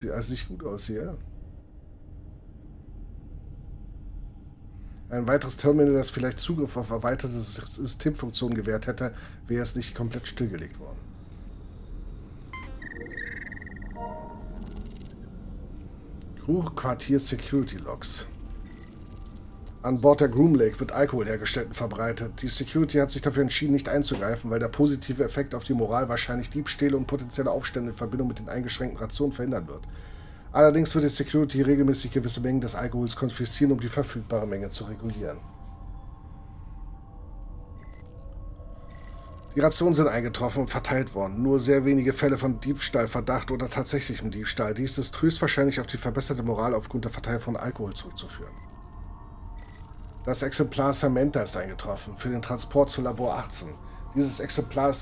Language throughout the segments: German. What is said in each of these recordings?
Sieht alles nicht gut aus hier. Ein weiteres Terminal, das vielleicht Zugriff auf erweiterte Systemfunktionen gewährt hätte, wäre es nicht komplett stillgelegt worden. Krugquartier Security Logs. An Bord der Groom Lake wird Alkohol hergestellt und verbreitet. Die Security hat sich dafür entschieden, nicht einzugreifen, weil der positive Effekt auf die Moral wahrscheinlich Diebstähle und potenzielle Aufstände in Verbindung mit den eingeschränkten Rationen verhindern wird. Allerdings wird die Security regelmäßig gewisse Mengen des Alkohols konfiszieren, um die verfügbare Menge zu regulieren. Die Rationen sind eingetroffen und verteilt worden. Nur sehr wenige Fälle von Diebstahlverdacht oder tatsächlichem Diebstahl. Dies ist höchstwahrscheinlich auf die verbesserte Moral aufgrund der Verteilung von Alkohol zurückzuführen. Das Exemplar Samantha ist eingetroffen, für den Transport zu Labor 18. Dieses Exemplar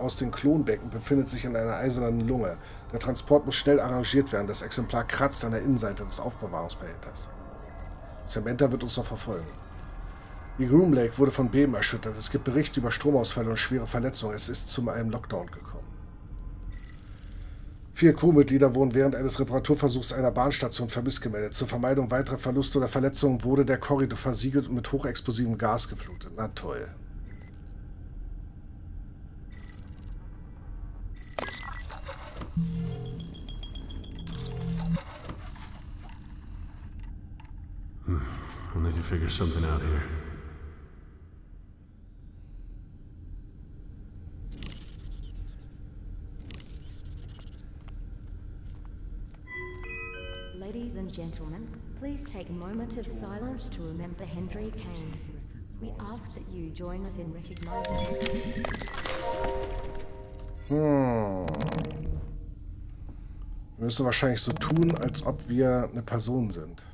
aus den Klonbecken befindet sich in einer eisernen Lunge. Der Transport muss schnell arrangiert werden. Das Exemplar kratzt an der Innenseite des Aufbewahrungsbehälters. Samantha wird uns noch verfolgen. Die Groom Lake wurde von Beben erschüttert. Es gibt Berichte über Stromausfälle und schwere Verletzungen. Es ist zu einem Lockdown gekommen. 4 Crewmitglieder wurden während eines Reparaturversuchs einer Bahnstation vermisst gemeldet. Zur Vermeidung weiterer Verluste oder Verletzungen wurde der Korridor versiegelt und mit hochexplosivem Gas geflutet. Na toll. I'll need to figure something out here. Ladies and gentlemen, please take a moment of silence to remember Henry Kane. We ask that you join us in recognizing him. Wir müssen wahrscheinlich so tun, als ob wir eine Person sind.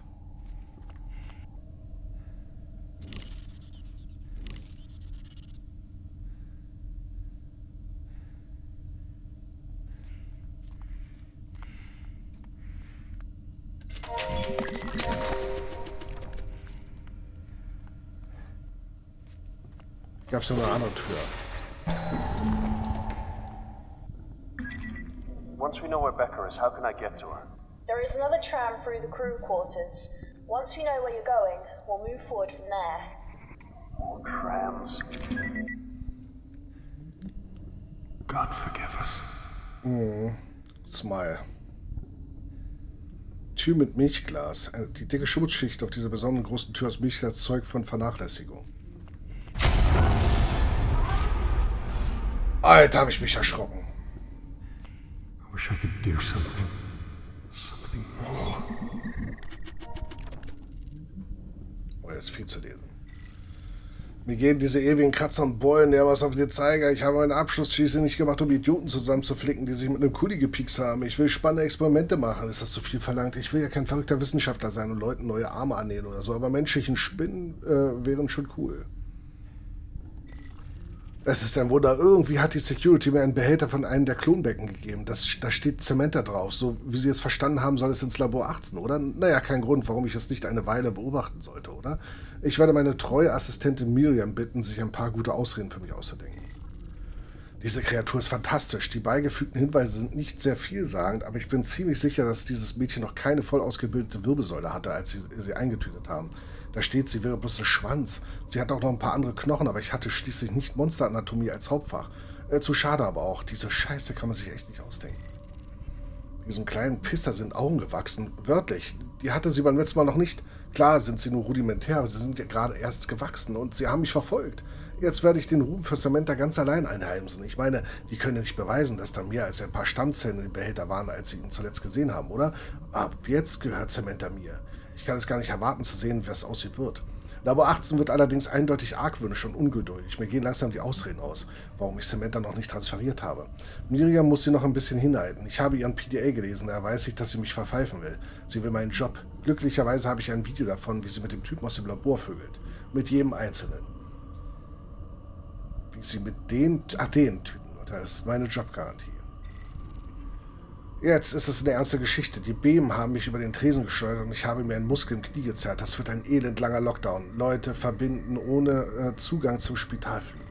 Gab es noch eine andere Tür? Once we know where Becker is, how can I get to her? There is another tram through the crew quarters. Once we know where you're going, we'll move forward from there. More trams. God forgive us. Smile. Tür mit Milchglas. Die dicke Schutzschicht auf dieser besonderen großen Tür aus Milchglas zeugt von Vernachlässigung. Alter, habe ich mich erschrocken. I wish I could do something. Something more. Oh, jetzt ist viel zu lesen. Mir gehen diese ewigen Kratzer und Beulen dermaßen auf den Zeiger. Ich habe meine Abschlussschieße nicht gemacht, um Idioten zusammenzuflicken, die sich mit einem Kuli gepiekst haben. Ich will spannende Experimente machen. Ist das zu viel verlangt? Ich will ja kein verrückter Wissenschaftler sein und Leuten neue Arme annähen oder so. Aber menschlichen Spinnen wären schon cool. Es ist ein Wunder. Irgendwie hat die Security mir einen Behälter von einem der Klonbecken gegeben. Da steht Samantha drauf. So wie sie es verstanden haben, soll es ins Labor 18, oder? Naja, kein Grund, warum ich es nicht eine Weile beobachten sollte, oder? Ich werde meine treue Assistentin Miriam bitten, sich ein paar gute Ausreden für mich auszudenken. Diese Kreatur ist fantastisch. Die beigefügten Hinweise sind nicht sehr vielsagend, aber ich bin ziemlich sicher, dass dieses Mädchen noch keine voll ausgebildete Wirbelsäule hatte, als sie eingetütet haben. Da steht, sie wäre bloß ein Schwanz. Sie hat auch noch ein paar andere Knochen, aber ich hatte schließlich nicht Monsteranatomie als Hauptfach. Zu schade aber auch. Diese Scheiße kann man sich echt nicht ausdenken. Diesem kleinen Pisser sind Augen gewachsen. Wörtlich. Die hatte sie beim letzten Mal noch nicht. Klar sind sie nur rudimentär, aber sie sind ja gerade erst gewachsen und sie haben mich verfolgt. Jetzt werde ich den Ruhm für Samantha ganz allein einheimsen. Ich meine, die können nicht beweisen, dass da mehr als ein paar Stammzellen im Behälter waren, als sie ihn zuletzt gesehen haben, oder? Ab jetzt gehört Samantha mir. Ich kann es gar nicht erwarten zu sehen, wie es aussieht wird. Labor 18 wird allerdings eindeutig argwöhnisch und ungeduldig. Mir gehen langsam die Ausreden aus, warum ich Samantha noch nicht transferiert habe. Miriam muss sie noch ein bisschen hinhalten. Ich habe ihren PDA gelesen, da weiß ich, dass sie mich verpfeifen will. Sie will meinen Job. Glücklicherweise habe ich ein Video davon, wie sie mit dem Typen aus dem Labor vögelt. Mit jedem Einzelnen. Wie sie mit dem... Ach, den Typen. Das ist meine Jobgarantie. Jetzt ist es eine ernste Geschichte. Die Beben haben mich über den Tresen geschleudert und ich habe mir einen Muskel im Knie gezerrt. Das wird ein elendlanger Lockdown. Leute verbinden ohne Zugang zum Spitalflügel.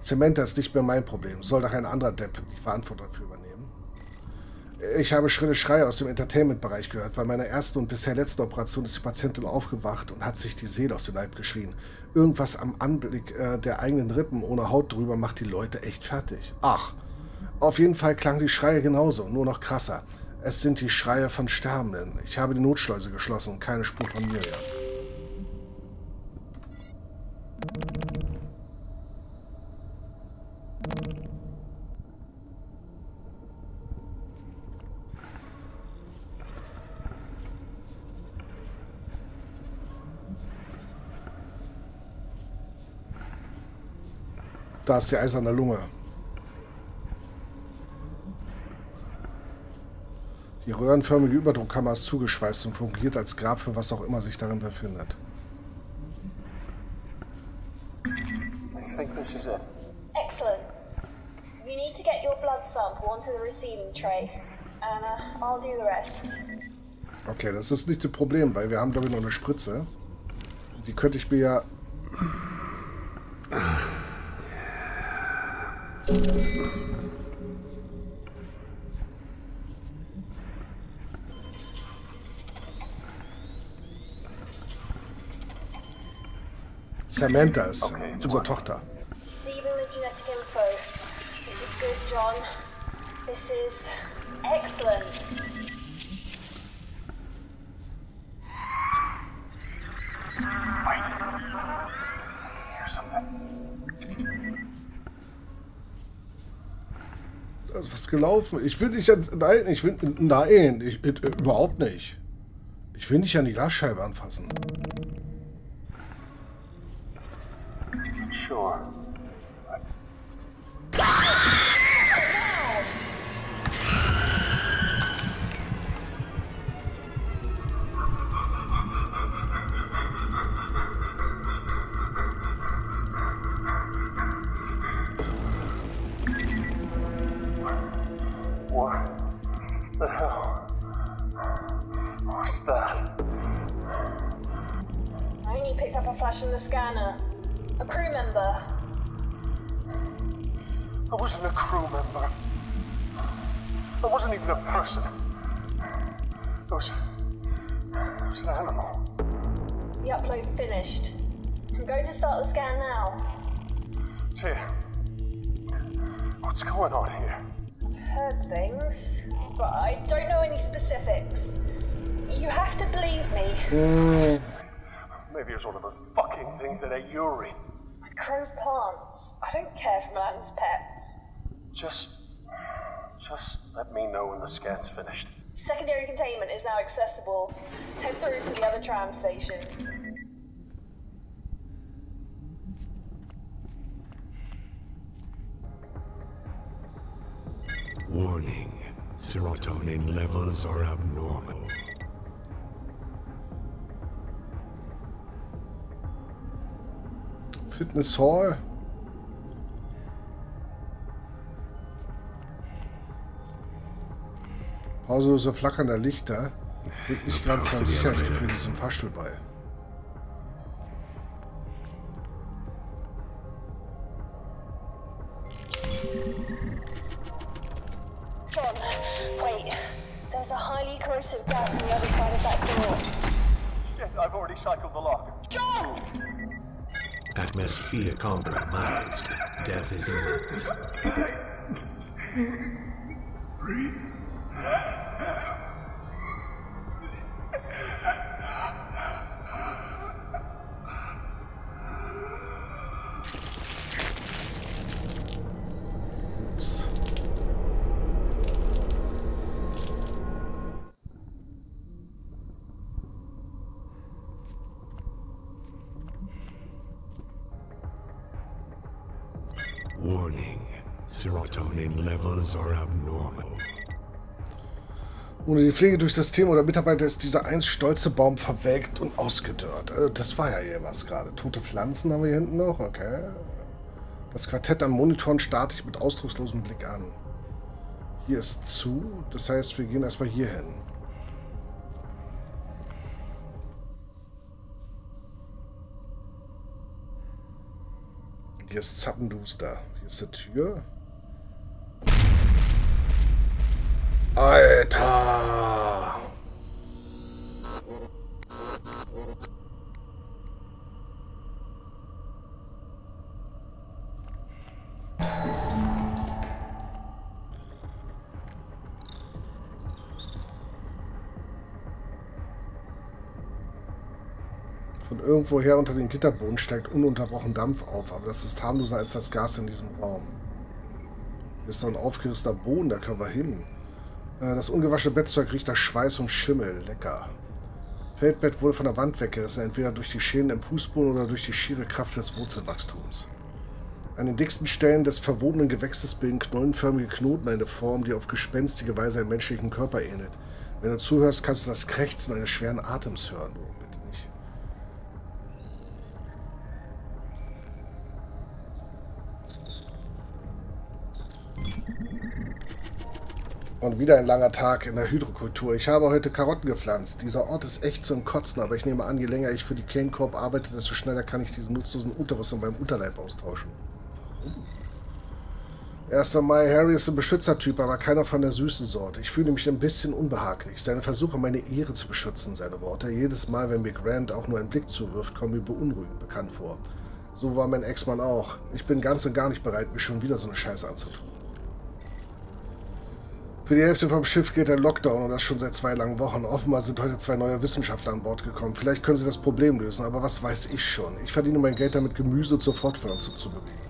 Samantha ist nicht mehr mein Problem. Soll doch ein anderer Depp die Verantwortung dafür übernehmen. Ich habe schrille Schreie aus dem Entertainment-Bereich gehört. Bei meiner ersten und bisher letzten Operation ist die Patientin aufgewacht und hat sich die Seele aus dem Leib geschrien. Irgendwas am Anblick der eigenen Rippen ohne Haut drüber macht die Leute echt fertig. Ach, auf jeden Fall klangen die Schreie genauso, nur noch krasser. Es sind die Schreie von Sterbenden. Ich habe die Notschleuse geschlossen und keine Spur von Miriam. Da ist die eiserne Lunge. Die röhrenförmige Überdruckkammer ist zugeschweißt und fungiert als Grab für was auch immer sich darin befindet. I think this is it. Excellent. You need to get your blood sample onto the receiving tray. And I'll do the rest. Okay, das ist nicht das Problem, weil wir haben glaube ich noch eine Spritze. Die könnte ich mir ja... Samantha ist okay, unsere Tochter. Da ist was gelaufen. Ich will dich ja... Nein, ich will... Nein, ich überhaupt nicht. Ich will nicht an die Glasscheibe anfassen. Crow plants. I don't care for man's pets. Just let me know when the scan's finished. Secondary containment is now accessible. Head through to the other tram station. Warning. Serotonin levels are abnormal. Fitness Hall. Pausenlose Flackern der Lichter. Liegt nicht gerade zu einem Sicherheitsgefühl diesem Fahrstuhl bei. John, wait. There's a highly corrosive gas on the other side of that door. Shit, I've already cycled the lock. John! Atmosphere compromised. Death is imminent. Breathe. Ohne die Pflege durch das Team oder Mitarbeiter ist dieser einst stolze Baum verwelkt und ausgedörrt. Also das war ja hier was gerade. Tote Pflanzen haben wir hier hinten noch, okay. Das Quartett am Monitoren starte ich mit ausdruckslosem Blick an. Hier ist zu, das heißt, wir gehen erstmal hier hin. Hier ist Zappenduster. Hier ist die Tür. Ei! Samantha. Von irgendwoher unter den Gitterboden steigt ununterbrochen Dampf auf, aber das ist harmloser als das Gas in diesem Raum. Hier ist so ein aufgerissener Boden, da können wir hin. Das ungewaschene Bettzeug riecht nach Schweiß und Schimmel. Lecker. Feldbett wurde von der Wand weggerissen, entweder durch die Schäden im Fußboden oder durch die schiere Kraft des Wurzelwachstums. An den dicksten Stellen des verwobenen Gewächses bilden knollenförmige Knoten eine Form, die auf gespenstige Weise einem menschlichen Körper ähnelt. Wenn du zuhörst, kannst du das Krächzen eines schweren Atems hören. Oh, bitte nicht. Und wieder ein langer Tag in der Hydrokultur. Ich habe heute Karotten gepflanzt. Dieser Ort ist echt zum Kotzen, aber ich nehme an, je länger ich für die Cane Corp arbeite, desto schneller kann ich diesen nutzlosen Uterus in meinem Unterleib austauschen. 1. Mai. Harry ist ein Beschützertyp, aber keiner von der süßen Sorte. Ich fühle mich ein bisschen unbehaglich. Seine Versuche, meine Ehre zu beschützen, seine Worte. Jedes Mal, wenn mir Grant auch nur einen Blick zuwirft, kommen mir beunruhigend bekannt vor. So war mein Ex-Mann auch. Ich bin ganz und gar nicht bereit, mich schon wieder so eine Scheiße anzutun. Für die Hälfte vom Schiff gilt der Lockdown und das schon seit 2 langen Wochen. Offenbar sind heute 2 neue Wissenschaftler an Bord gekommen. Vielleicht können sie das Problem lösen, aber was weiß ich schon. Ich verdiene mein Geld damit, Gemüse zur Fortpflanzung zu bewegen.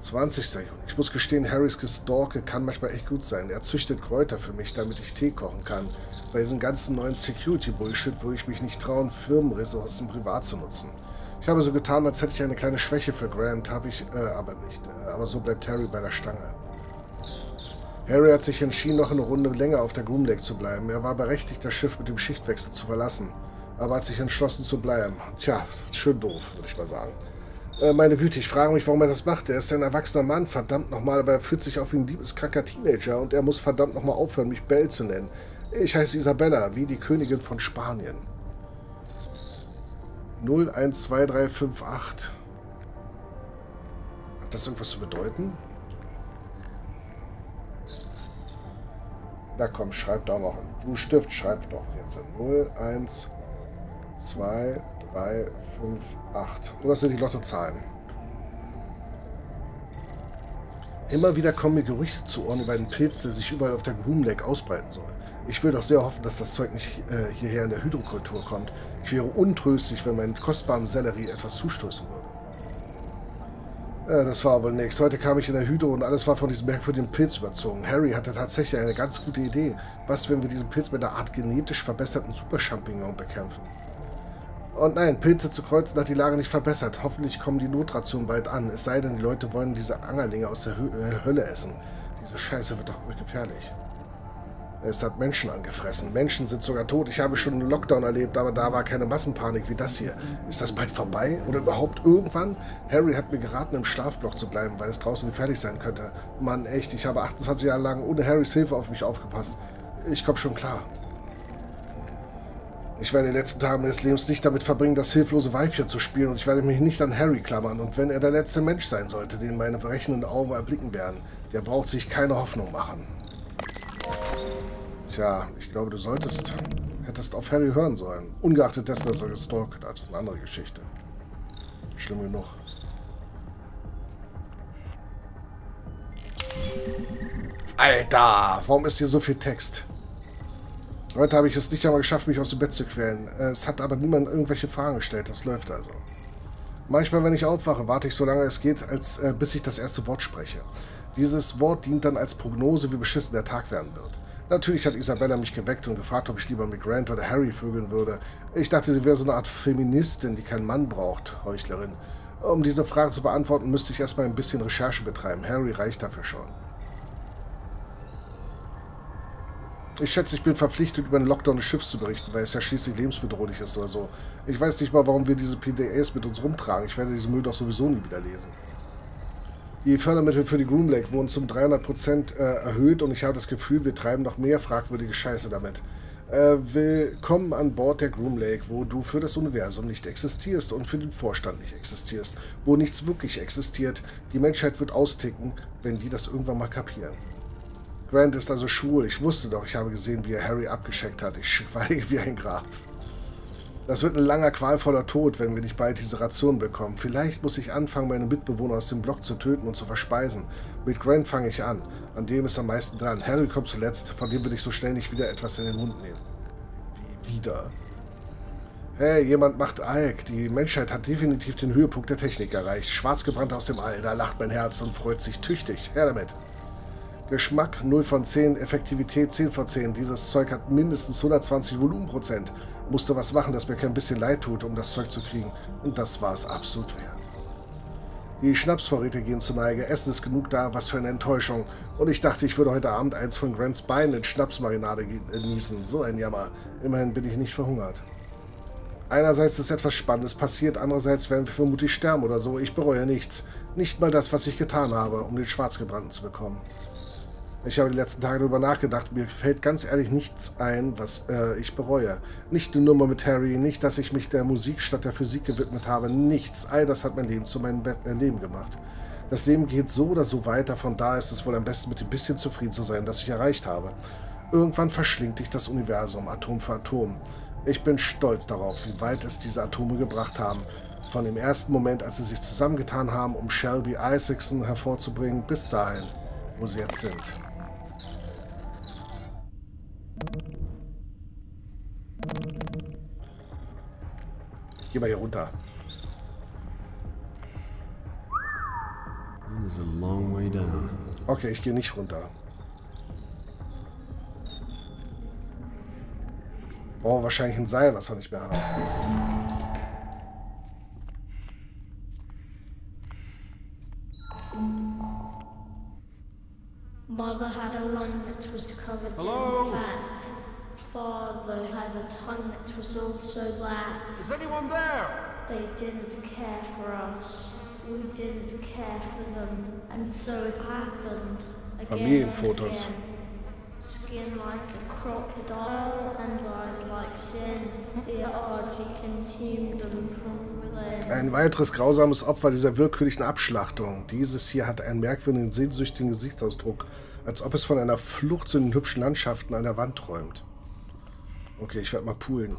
20. Juni. Ich muss gestehen, Harrys Gestalke kann manchmal echt gut sein. Er züchtet Kräuter für mich, damit ich Tee kochen kann. Bei diesem ganzen neuen Security-Bullshit würde ich mich nicht trauen, Firmenressourcen privat zu nutzen. Ich habe so getan, als hätte ich eine kleine Schwäche für Grant, habe ich aber nicht. Aber so bleibt Harry bei der Stange. Harry hat sich entschieden, noch eine Runde länger auf der Groom Lake zu bleiben. Er war berechtigt, das Schiff mit dem Schichtwechsel zu verlassen, aber hat sich entschlossen zu bleiben. Tja, schön doof, würde ich mal sagen. Meine Güte, ich frage mich, warum er das macht. Er ist ein erwachsener Mann, verdammt nochmal, aber er fühlt sich auf wie ein liebeskranker Teenager und er muss verdammt nochmal aufhören, mich Belle zu nennen. Ich heiße Isabella, wie die Königin von Spanien. 012358. Hat das irgendwas zu bedeuten? Na komm, schreib da noch. Du Stift, schreib doch jetzt in 012358. Oder sind die Lottozahlen? Immer wieder kommen mir Gerüchte zu Ohren über einen Pilz, der sich überall auf der Groom Lake ausbreiten soll. Ich will doch sehr hoffen, dass das Zeug nicht hierher in der Hydrokultur kommt. Ich wäre untröstlich, wenn meinem kostbaren Sellerie etwas zustoßen würde. Ja, das war wohl nix. Heute kam ich in der Hydro und alles war von diesem merkwürdigen Pilz überzogen. Harry hatte tatsächlich eine ganz gute Idee. Was, wenn wir diesen Pilz mit einer Art genetisch verbesserten Superchampignon bekämpfen? Und nein, Pilze zu kreuzen hat die Lage nicht verbessert. Hoffentlich kommen die Notrationen bald an. Es sei denn, die Leute wollen diese Angerlinge aus der Hölle essen. Diese Scheiße wird doch gefährlich. Es hat Menschen angefressen. Menschen sind sogar tot. Ich habe schon einen Lockdown erlebt, aber da war keine Massenpanik wie das hier. Ist das bald vorbei? Oder überhaupt irgendwann? Harry hat mir geraten, im Schlafblock zu bleiben, weil es draußen gefährlich sein könnte. Mann, echt, ich habe 28 Jahre lang ohne Harrys Hilfe auf mich aufgepasst. Ich komme schon klar. Ich werde die letzten Tage meines Lebens nicht damit verbringen, das hilflose Weibchen zu spielen und ich werde mich nicht an Harry klammern. Und wenn er der letzte Mensch sein sollte, den meine brechenden Augen erblicken werden, der braucht sich keine Hoffnung machen. Tja, ich glaube, du hättest auf Harry hören sollen. Ungeachtet dessen, dass er gestalkt hat. Das ist eine andere Geschichte. Schlimm genug. Alter, warum ist hier so viel Text? Heute habe ich es nicht einmal geschafft, mich aus dem Bett zu quälen. Es hat aber niemand irgendwelche Fragen gestellt. Das läuft also. Manchmal, wenn ich aufwache, warte ich so lange es geht, bis ich das erste Wort spreche. Dieses Wort dient dann als Prognose, wie beschissen der Tag werden wird. Natürlich hat Isabella mich geweckt und gefragt, ob ich lieber mit Grant oder Harry vögeln würde. Ich dachte, sie wäre so eine Art Feministin, die keinen Mann braucht, Heuchlerin. Um diese Frage zu beantworten, müsste ich erstmal ein bisschen Recherche betreiben. Harry reicht dafür schon. Ich schätze, ich bin verpflichtet, über den Lockdown des Schiffs zu berichten, weil es ja schließlich lebensbedrohlich ist oder so. Ich weiß nicht mal, warum wir diese PDAs mit uns rumtragen. Ich werde diesen Müll doch sowieso nie wieder lesen. Die Fördermittel für die Groom Lake wurden zum 300% erhöht und ich habe das Gefühl, wir treiben noch mehr fragwürdige Scheiße damit. Willkommen an Bord der Groom Lake, wo du für das Universum nicht existierst und für den Vorstand nicht existierst, wo nichts wirklich existiert. Die Menschheit wird austicken, wenn die das irgendwann mal kapieren. Grant ist also schwul. Ich wusste doch, ich habe gesehen, wie er Harry abgescheckt hat. Ich schweige wie ein Grab. Das wird ein langer, qualvoller Tod, wenn wir nicht bald diese Ration bekommen. Vielleicht muss ich anfangen, meine Mitbewohner aus dem Block zu töten und zu verspeisen. Mit Grant fange ich an. An dem ist am meisten dran. Harry kommt zuletzt, von dem will ich so schnell nicht wieder etwas in den Mund nehmen. Wie wieder? Hey, jemand macht Alk. Die Menschheit hat definitiv den Höhepunkt der Technik erreicht. Schwarzgebrannt aus dem All. Da lacht mein Herz und freut sich tüchtig. Her damit. Geschmack 0 von 10, Effektivität 10 von 10. Dieses Zeug hat mindestens 120 Volumenprozent. Musste was machen, das mir kein bisschen leid tut, um das Zeug zu kriegen. Und das war es absolut wert. Die Schnapsvorräte gehen zur Neige. Essen ist genug da, was für eine Enttäuschung. Und ich dachte, ich würde heute Abend eins von Grants Beinen in Schnapsmarinade genießen. So ein Jammer. Immerhin bin ich nicht verhungert. Einerseits ist etwas Spannendes passiert, andererseits werden wir vermutlich sterben oder so. Ich bereue nichts. Nicht mal das, was ich getan habe, um den Schwarzgebrannten zu bekommen. Ich habe die letzten Tage darüber nachgedacht. Mir fällt ganz ehrlich nichts ein, was ich bereue. Nicht die Nummer mit Harry, nicht, dass ich mich der Musik statt der Physik gewidmet habe. Nichts. All das hat mein Leben zu meinem Leben gemacht. Das Leben geht so oder so weiter. Von daher ist es wohl am besten, mit dem bisschen zufrieden zu sein, das ich erreicht habe. Irgendwann verschlingt dich das Universum, Atom für Atom. Ich bin stolz darauf, wie weit es diese Atome gebracht haben. Von dem ersten Moment, als sie sich zusammengetan haben, um Shelby Isaacson hervorzubringen, bis dahin, wo sie jetzt sind. Ich geh mal hier runter. Okay, ich gehe nicht runter. Oh, wahrscheinlich ein Seil, was wir nicht mehr haben. Mother had a lung that was covered in fat. Father had a tongue that was also black. Is anyone there? They didn't care for us. We didn't care for them. And so it happened. Familienfotos. Skin like a crocodile and eyes like sin. The orgy consumed them from within. Ein weiteres grausames Opfer dieser willkürlichen Abschlachtung. Dieses hier hat einen merkwürdigen, sehnsüchtigen Gesichtsausdruck, als ob es von einer Flucht zu den hübschen Landschaften an der Wand träumt. Okay, ich werde mal poolen.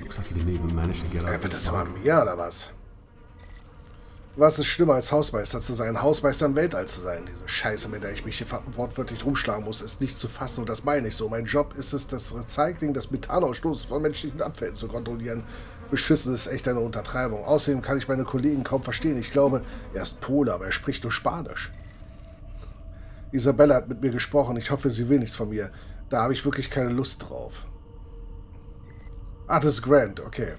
Wird das mal mehr oder was? Was ist schlimmer als Hausmeister zu sein? Hausmeister im Weltall zu sein? Diese Scheiße, mit der ich mich hier wortwörtlich rumschlagen muss, ist nicht zu fassen und das meine ich so. Mein Job ist es, das Recycling, das Methanausstoß von menschlichen Abfällen zu kontrollieren. Beschissen ist echt eine Untertreibung. Außerdem kann ich meine Kollegen kaum verstehen. Ich glaube, er ist Pole, aber er spricht nur Spanisch. Isabella hat mit mir gesprochen. Ich hoffe, sie will nichts von mir. Da habe ich wirklich keine Lust drauf. Ah, das ist Grant, okay.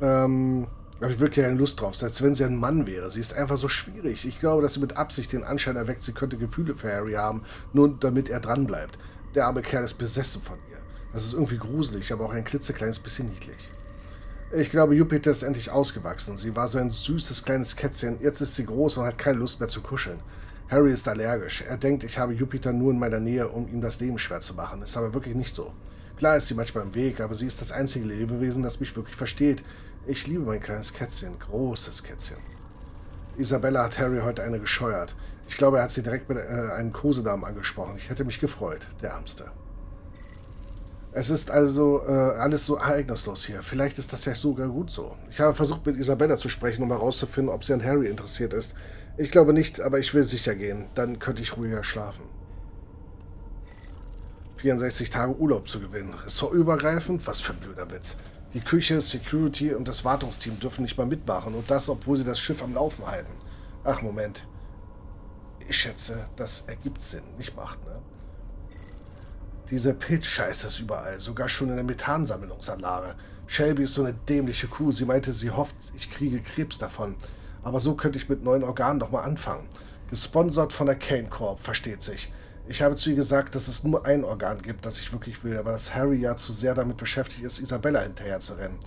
Da habe ich wirklich keine Lust drauf, selbst wenn sie ein Mann wäre. Sie ist einfach so schwierig. Ich glaube, dass sie mit Absicht den Anschein erweckt, sie könnte Gefühle für Harry haben, nur damit er dranbleibt. Der arme Kerl ist besessen von ihr. Das ist irgendwie gruselig, aber auch ein klitzekleines bisschen niedlich. Ich glaube, Jupiter ist endlich ausgewachsen. Sie war so ein süßes kleines Kätzchen. Jetzt ist sie groß und hat keine Lust mehr zu kuscheln. Harry ist allergisch. Er denkt, ich habe Jupiter nur in meiner Nähe, um ihm das Leben schwer zu machen. Ist aber wirklich nicht so. Klar ist sie manchmal im Weg, aber sie ist das einzige Lebewesen, das mich wirklich versteht. Ich liebe mein kleines Kätzchen. Großes Kätzchen. Isabella hat Harry heute eine gescheuert. Ich glaube, er hat sie direkt mit einem Kosenamen angesprochen. Ich hätte mich gefreut. Der Ärmste. Es ist also alles so ereignislos hier. Vielleicht ist das ja sogar gut so. Ich habe versucht, mit Isabella zu sprechen, um herauszufinden, ob sie an Harry interessiert ist. Ich glaube nicht, aber ich will sicher gehen. Dann könnte ich ruhiger schlafen. 64 Tage Urlaub zu gewinnen. Ressortübergreifend? Was für ein blöder Witz. Die Küche, Security und das Wartungsteam dürfen nicht mal mitmachen. Und das, obwohl sie das Schiff am Laufen halten. Ach, Moment. Ich schätze, das ergibt Sinn. Nicht macht, ne? Diese Pilzscheiße ist überall. Sogar schon in der Methansammlungsanlage. Shelby ist so eine dämliche Kuh. Sie meinte, sie hofft, ich kriege Krebs davon. Aber so könnte ich mit neuen Organen doch mal anfangen. Gesponsert von der Cane Corp, versteht sich. Ich habe zu ihr gesagt, dass es nur ein Organ gibt, das ich wirklich will, aber dass Harry ja zu sehr damit beschäftigt ist, Isabella hinterher zu rennen.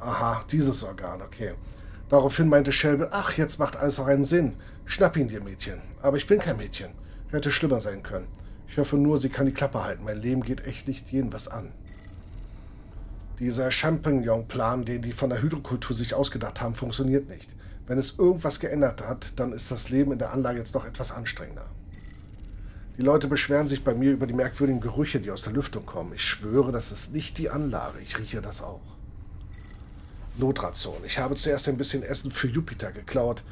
Aha, dieses Organ, okay. Daraufhin meinte Shelby, ach, jetzt macht alles auch einen Sinn. Schnapp ihn dir, Mädchen. Aber ich bin kein Mädchen. Hätte schlimmer sein können. Ich hoffe nur, sie kann die Klappe halten. Mein Leben geht echt nicht jeden was an. Dieser Champignon-Plan, den die von der Hydrokultur sich ausgedacht haben, funktioniert nicht. Wenn es irgendwas geändert hat, dann ist das Leben in der Anlage jetzt noch etwas anstrengender. Die Leute beschweren sich bei mir über die merkwürdigen Gerüche, die aus der Lüftung kommen. Ich schwöre, das ist nicht die Anlage. Ich rieche das auch. Notration. Ich habe zuerst ein bisschen Essen für Jupiter geklaut.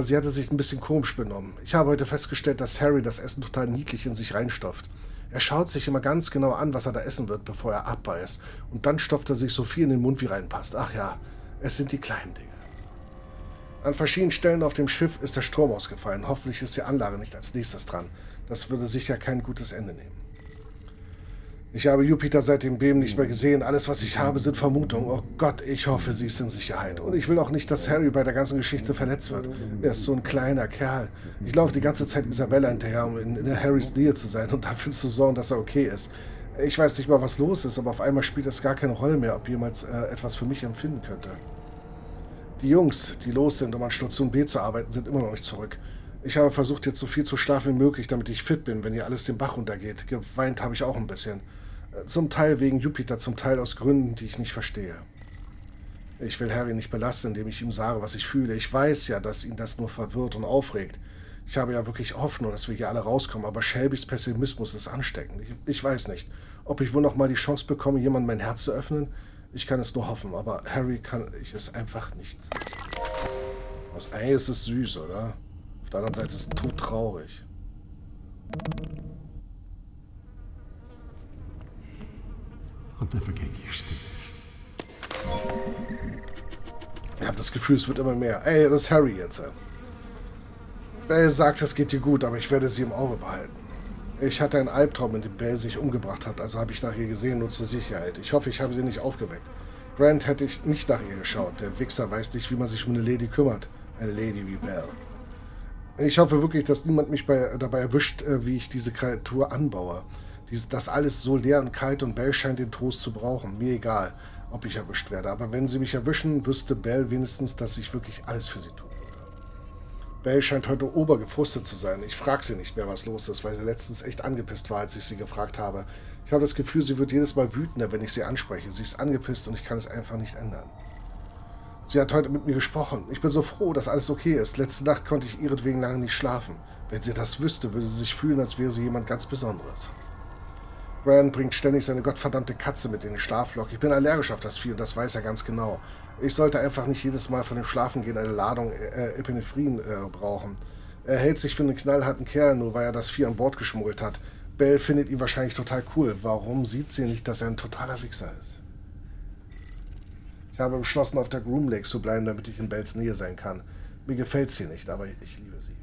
Sie hatte sich ein bisschen komisch benommen. Ich habe heute festgestellt, dass Harry das Essen total niedlich in sich reinstopft. Er schaut sich immer ganz genau an, was er da essen wird, bevor er abbeißt. Und dann stopft er sich so viel in den Mund, wie reinpasst. Ach ja, es sind die kleinen Dinge. An verschiedenen Stellen auf dem Schiff ist der Strom ausgefallen. Hoffentlich ist die Anlage nicht als nächstes dran. Das würde sicher kein gutes Ende nehmen. Ich habe Jupiter seit dem Beben nicht mehr gesehen. Alles, was ich habe, sind Vermutungen. Oh Gott, ich hoffe, sie ist in Sicherheit. Und ich will auch nicht, dass Harry bei der ganzen Geschichte verletzt wird. Er ist so ein kleiner Kerl. Ich laufe die ganze Zeit Isabella hinterher, um in Harrys Nähe zu sein und dafür zu sorgen, dass er okay ist. Ich weiß nicht mal, was los ist, aber auf einmal spielt es gar keine Rolle mehr, ob jemals etwas für mich empfinden könnte. Die Jungs, die los sind, um an Station B zu arbeiten, sind immer noch nicht zurück. Ich habe versucht, jetzt so viel zu schlafen wie möglich, damit ich fit bin, wenn hier alles den Bach runtergeht. Geweint habe ich auch ein bisschen. Zum Teil wegen Jupiter, zum Teil aus Gründen, die ich nicht verstehe. Ich will Harry nicht belasten, indem ich ihm sage, was ich fühle. Ich weiß ja, dass ihn das nur verwirrt und aufregt. Ich habe ja wirklich Hoffnung, dass wir hier alle rauskommen, aber Shelbys Pessimismus ist ansteckend. Ich weiß nicht, ob ich wohl noch mal die Chance bekomme, jemandem mein Herz zu öffnen. Ich kann es nur hoffen, aber Harry kann ich es einfach nicht. Aus Ei ist es süß, oder? Auf der anderen Seite ist es todtraurig. Ich habe das Gefühl, es wird immer mehr. Ey, das ist Harry jetzt. Belle sagt, es geht dir gut, aber ich werde sie im Auge behalten. Ich hatte einen Albtraum, in dem Belle sich umgebracht hat, also habe ich nach ihr gesehen, nur zur Sicherheit. Ich hoffe, ich habe sie nicht aufgeweckt. Grant hätte ich nicht nach ihr geschaut. Der Wichser weiß nicht, wie man sich um eine Lady kümmert. Eine Lady wie Belle. Ich hoffe wirklich, dass niemand mich dabei erwischt, wie ich diese Kreatur anbaue. Das alles so leer und kalt und Belle scheint den Trost zu brauchen. Mir egal, ob ich erwischt werde. Aber wenn sie mich erwischen, wüsste Belle wenigstens, dass ich wirklich alles für sie tun würde. Belle scheint heute obergefrustet zu sein. Ich frage sie nicht mehr, was los ist, weil sie letztens echt angepisst war, als ich sie gefragt habe. Ich habe das Gefühl, sie wird jedes Mal wütender, wenn ich sie anspreche. Sie ist angepisst und ich kann es einfach nicht ändern. Sie hat heute mit mir gesprochen. Ich bin so froh, dass alles okay ist. Letzte Nacht konnte ich ihretwegen lange nicht schlafen. Wenn sie das wüsste, würde sie sich fühlen, als wäre sie jemand ganz Besonderes. Grant bringt ständig seine gottverdammte Katze mit in den Schlaflock. Ich bin allergisch auf das Vieh und das weiß er ganz genau. Ich sollte einfach nicht jedes Mal von dem Schlafengehen eine Ladung Epinephrin brauchen. Er hält sich für einen knallharten Kerl, nur weil er das Vieh an Bord geschmuggelt hat. Belle findet ihn wahrscheinlich total cool. Warum sieht sie nicht, dass er ein totaler Wichser ist? Ich habe beschlossen, auf der Groom Lake zu bleiben, damit ich in Belles Nähe sein kann. Mir gefällt sie nicht, aber ich liebe sie.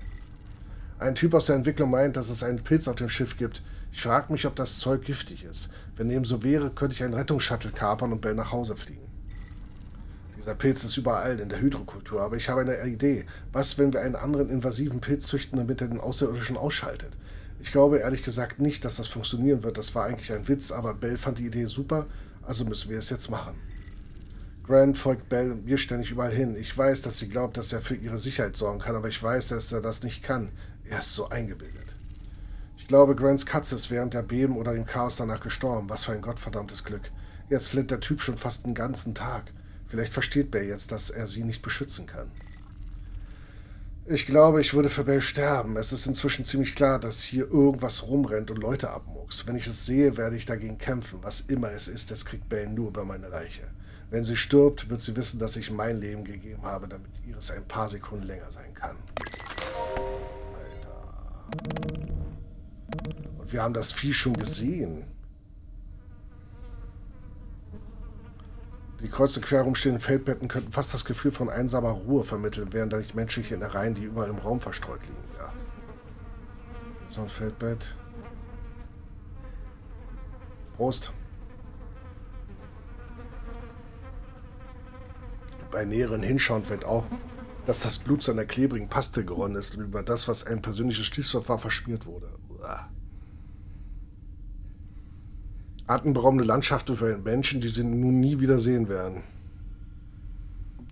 Ein Typ aus der Entwicklung meint, dass es einen Pilz auf dem Schiff gibt. Ich frage mich, ob das Zeug giftig ist. Wenn dem so wäre, könnte ich einen Rettungsshuttle kapern und Belle nach Hause fliegen. Dieser Pilz ist überall in der Hydrokultur, aber ich habe eine Idee. Was, wenn wir einen anderen invasiven Pilz züchten, damit er den Außerirdischen ausschaltet? Ich glaube ehrlich gesagt nicht, dass das funktionieren wird. Das war eigentlich ein Witz, aber Belle fand die Idee super, also müssen wir es jetzt machen. Grant folgt Belle und mir ständig überall hin. Ich weiß, dass sie glaubt, dass er für ihre Sicherheit sorgen kann, aber ich weiß, dass er das nicht kann. Er ist so eingebildet. Ich glaube, Grants Katze ist während der Beben oder dem Chaos danach gestorben. Was für ein gottverdammtes Glück. Jetzt flittet der Typ schon fast den ganzen Tag. Vielleicht versteht Belle jetzt, dass er sie nicht beschützen kann. Ich glaube, ich würde für Belle sterben. Es ist inzwischen ziemlich klar, dass hier irgendwas rumrennt und Leute abmuckst. Wenn ich es sehe, werde ich dagegen kämpfen. Was immer es ist, das kriegt Belle nur über meine Leiche. Wenn sie stirbt, wird sie wissen, dass ich mein Leben gegeben habe, damit ihres ein paar Sekunden länger sein kann. Alter. Und wir haben das Vieh schon gesehen. Die kreuz und quer rumstehenden Feldbetten könnten fast das Gefühl von einsamer Ruhe vermitteln, während da nicht menschliche Innereien, die überall im Raum verstreut liegen. Ja. So ein Feldbett. Prost. Bei näheren Hinschauen fällt auch, dass das Blut zu einer klebrigen Paste geronnen ist und über das, was ein persönliches Schließfach war, verschmiert wurde. Uah. Atemberaubende Landschaften für Menschen, die sie nun nie wieder sehen werden.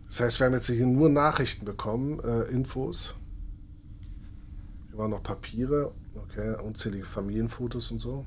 Das heißt, wir haben jetzt hier nur Nachrichten bekommen, Infos. Hier waren noch Papiere, okay, unzählige Familienfotos und so.